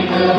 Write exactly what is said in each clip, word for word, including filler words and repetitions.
Thank you.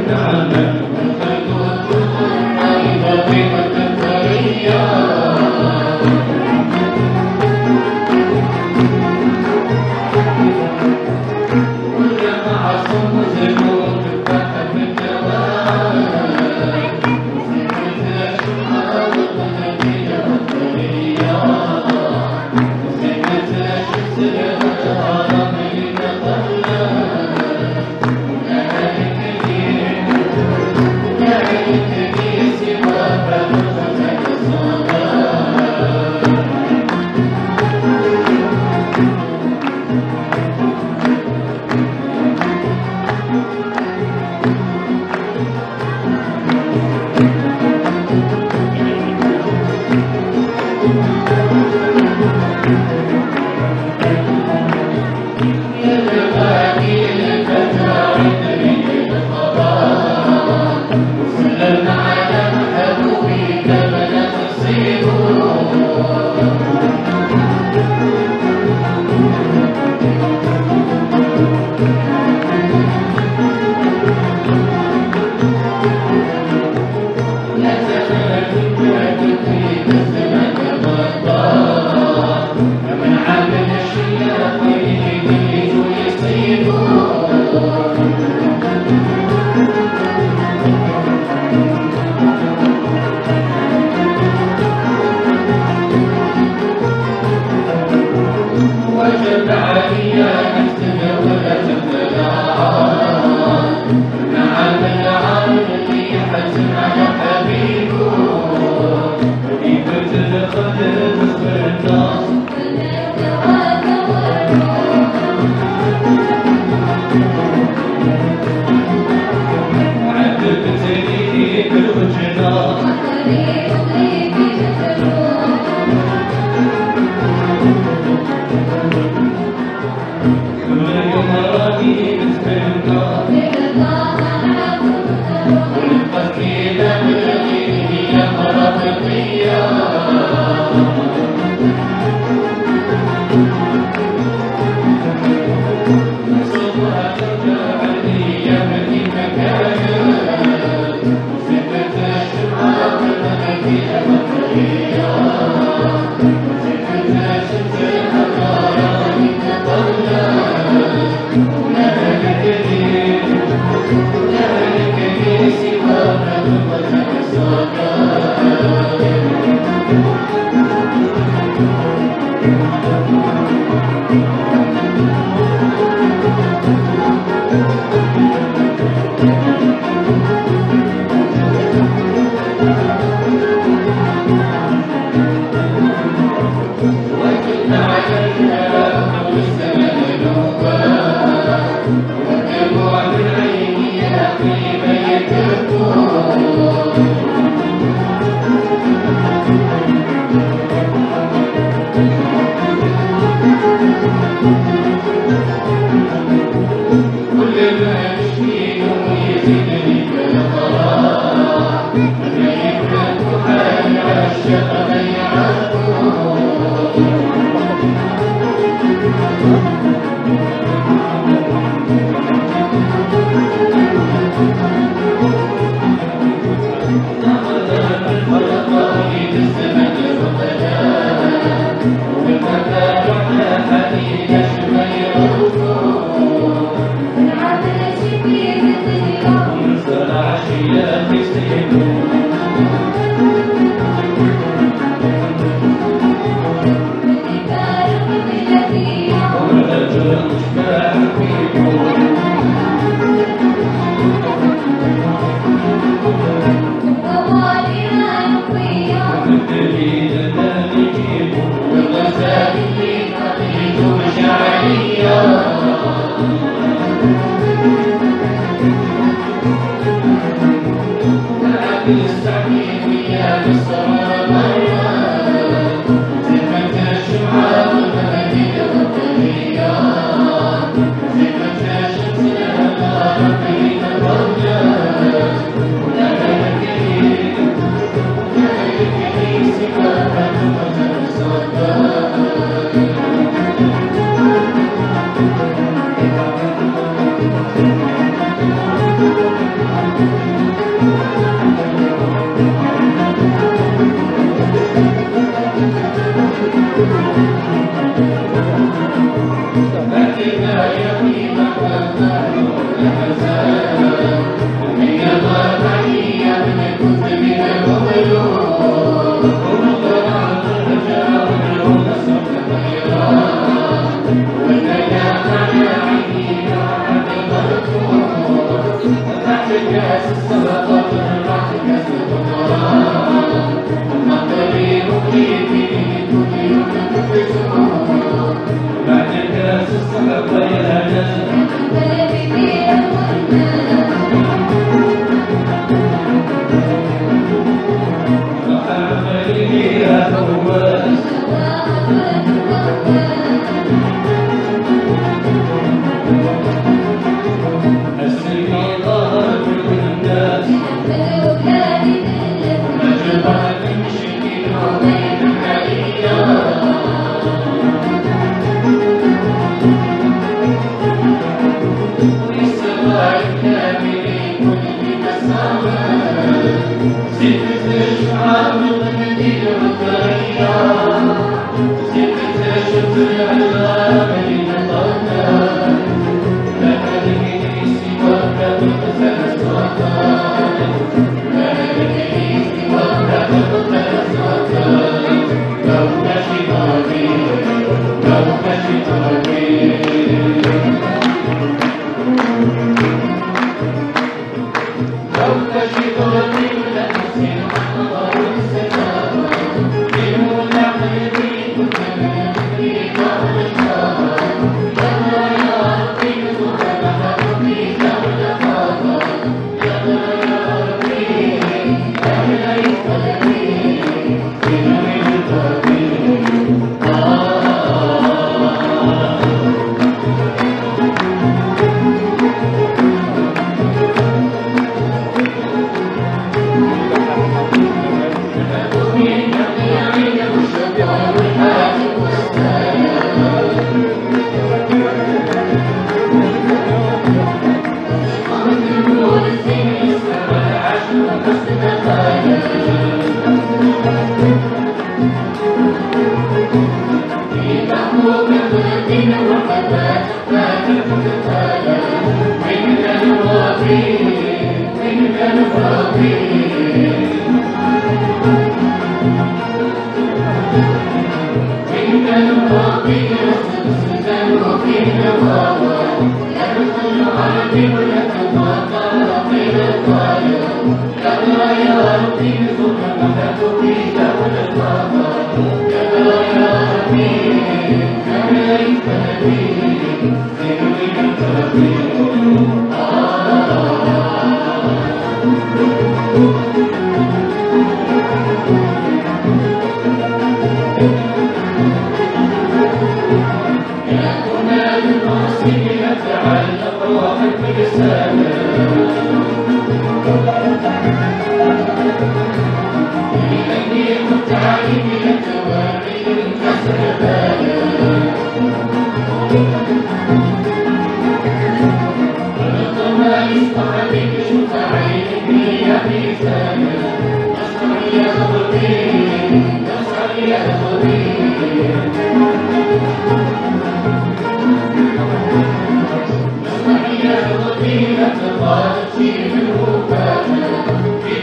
في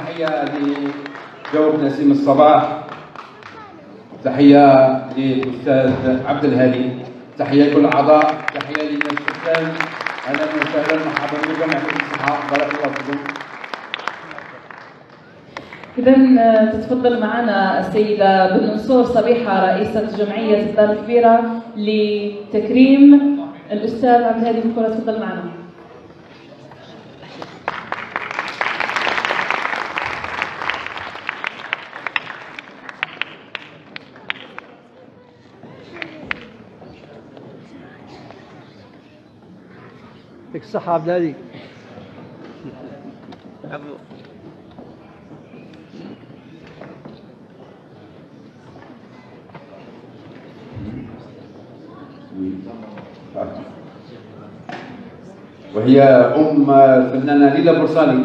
تحية لجوب نسيم الصباح، تحية للأستاذ عبد الهادي، تحية لكل الأعضاء، تحية للأستاذ. أهلا وسهلا مرحبا بكم ويعطيكم الصحة، بارك الله فيكم. إذا تتفضل معنا السيدة بن منصور صبيحه رئيسة جمعية الدار الكبيرة لتكريم الأستاذ عبد الهادي بكرة، تفضل معنا. يعطيك الصحة عبد الهادي. وهي أم الفنانة ليلى بورصالي.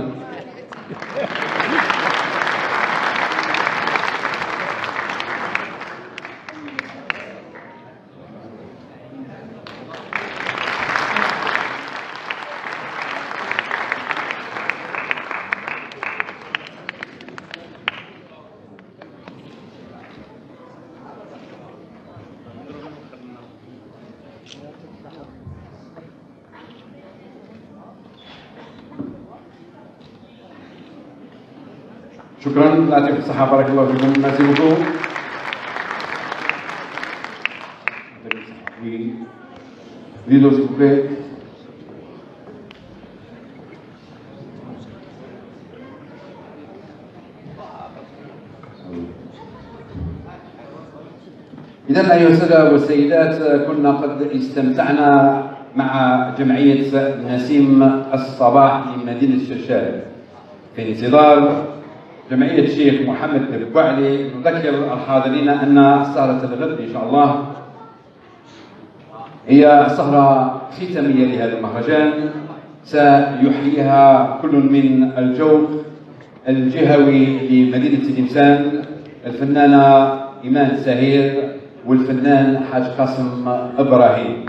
شكرا، يعطيكم الصحة، بارك الله فيكم، ميرسي بوكو. ديدو سي بلي. إذا أيها السادة والسيدات، كنا قد استمتعنا مع جمعية نسيم الصباح من مدينة الشرشال في انتظار جمعية الشيخ محمد البوعلي. نذكر الحاضرين أن سهرة الغد إن شاء الله هي سهرة ختامية لهذا المهرجان، سيحييها كل من الجوق الجهوي لمدينة تلمسان، الفنانة إيمان سهير والفنان حاج قاسم إبراهيم.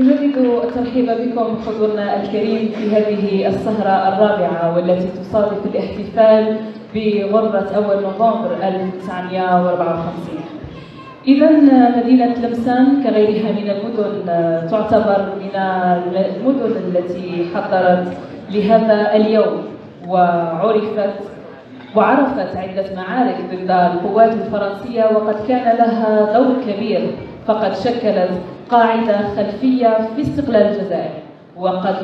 نجدد الترحيب بكم حضورنا الكريم في هذه السهرة الرابعة والتي تصادف الاحتفال بغرة أول نوفمبر ألف وتسعمئة وأربعة وخمسين. إذا مدينة تلمسان كغيرها من المدن تعتبر من المدن التي حضرت لهذا اليوم، وعرفت وعرفت عدة معارك ضد القوات الفرنسية، وقد كان لها دور كبير، فقد شكلت قاعدة خلفية في استقلال الجزائر، وقد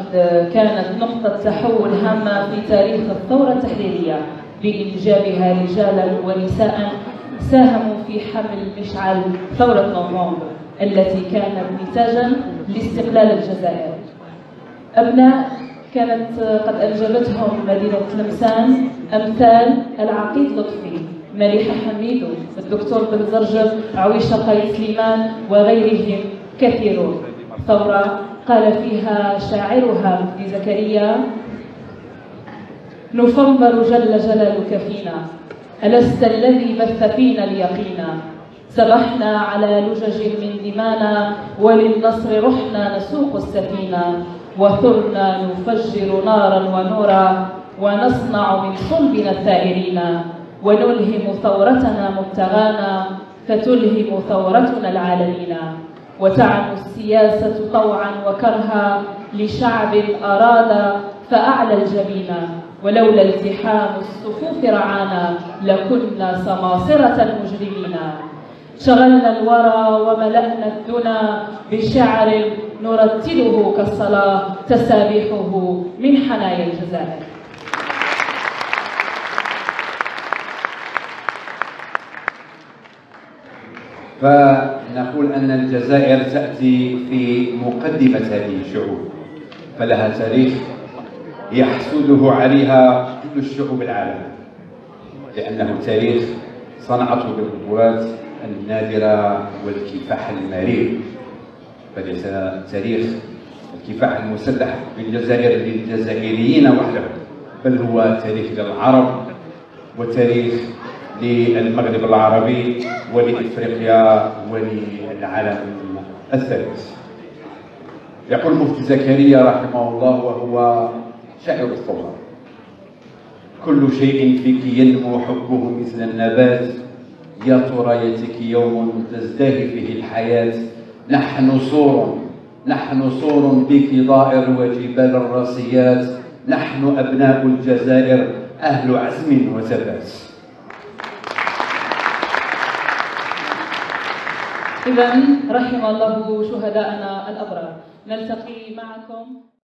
كانت نقطة تحول هامة في تاريخ الثورة التحريرية بإنجابها رجالا ونساء ساهموا في حمل مشعل ثورة نوفمبر التي كانت نتاجا لاستقلال الجزائر. أبناء كانت قد أنجبتهم مدينة تلمسان أمثال العقيد لطفي، مليحه حميد، الدكتور بن زرجل، عويشه سليمان وغيرهم كثيرون. ثوره قال فيها شاعرها بن زكريا: نوفمبر جل جلالك فينا، ألست الذي بث فينا اليقين، سبحنا على لجج من دمانا، وللنصر رحنا نسوق السفينه، وثرنا نفجر نارا ونورا، ونصنع من صلبنا الثائرين، ونلهم ثورتنا مبتغانا، فتلهم ثورتنا العالمين، وتعم السياسة طوعا وكرها لشعب أراد فأعلى الجبين، ولولا التحام الصفوف رعانا، لكنا سماصرة المجرمين. شغلنا الورى وملأنا الدنا بشعر نرتله كالصلاة تسابيحه من حنايا الجزائر. فنقول أن الجزائر تأتي في مقدمة هذه الشعوب، فلها تاريخ يحسده عليها كل الشعوب العالم، لأنه تاريخ صنعته بالقوات النادرة والكفاح المرير. فليس تاريخ الكفاح المسلح بالجزائر للجزائريين وحده، بل هو تاريخ للعرب وتاريخ للمغرب العربي ولإفريقيا وللعالم الثالث. يقول المفتي زكريا رحمه الله وهو شاعر الثورة: كل شيء فيك ينمو حبه مثل النبات، يا ترى يأتيك يوم تزدهي فيه الحياة، نحن صور نحن صور بك ضائر وجبال الراسيات، نحن أبناء الجزائر أهل عزم وثبات. إذن رحم الله شهداءنا الأبرار، نلتقي معكم